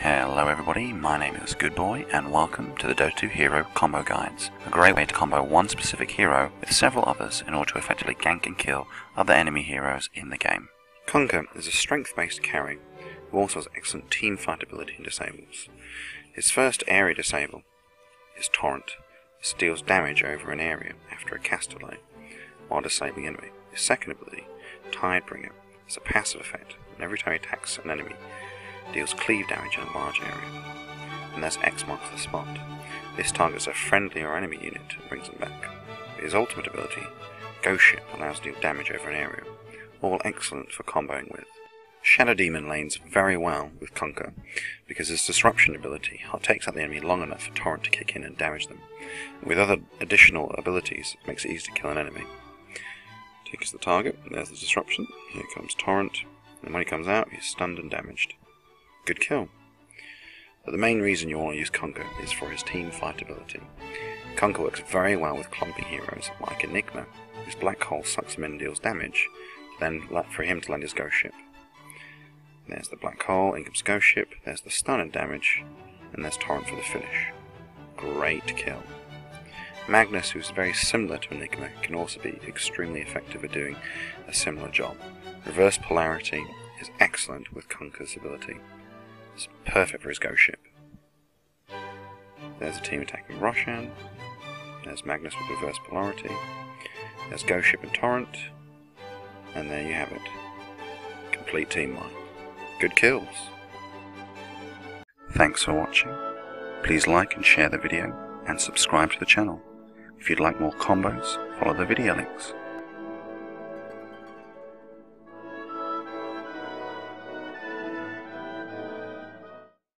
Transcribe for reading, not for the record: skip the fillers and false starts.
Hello everybody, my name is Goodboy and welcome to the Dota 2 Hero Combo Guides, a great way to combo one specific hero with several others in order to effectively gank and kill other enemy heroes in the game. Kunkka is a strength-based carry who also has excellent team fight ability and disables. His first area disable is Torrent, which deals damage over an area after a cast delay while disabling enemy. His second ability, Tidebringer, is a passive effect, and every time he attacks an enemy, deals cleave damage in a large area, and that's X marks the spot. This targets a friendly or enemy unit and brings them back. His ultimate ability, Ghost Ship, allows to deal damage over an area, all excellent for comboing with. Shadow Demon lanes very well with Kunkka, because his disruption ability takes out the enemy long enough for Torrent to kick in and damage them. With other additional abilities, it makes it easy to kill an enemy. Takes the target, there's the disruption, here comes Torrent, and when he comes out, he's stunned and damaged. Good kill. But the main reason you want to use Kunkka is for his team fight ability. Kunkka works very well with clumpy heroes like Enigma, whose black hole sucks him in and deals damage, then for him to land his Ghost Ship. There's the black hole, in comes Ghost Ship, there's the stun and damage, and there's Torrent for the finish. Great kill. Magnus, who's very similar to Enigma, can also be extremely effective at doing a similar job. Reverse Polarity is excellent with Kunkka's ability. It's perfect for his Ghost Ship. There's a team attacking Roshan. There's Magnus with Reverse Polarity. There's Ghost Ship and Torrent. And there you have it. Complete team line. Good kills. Thanks for watching. Please like and share the video and subscribe to the channel. If you'd like more combos, follow the video links.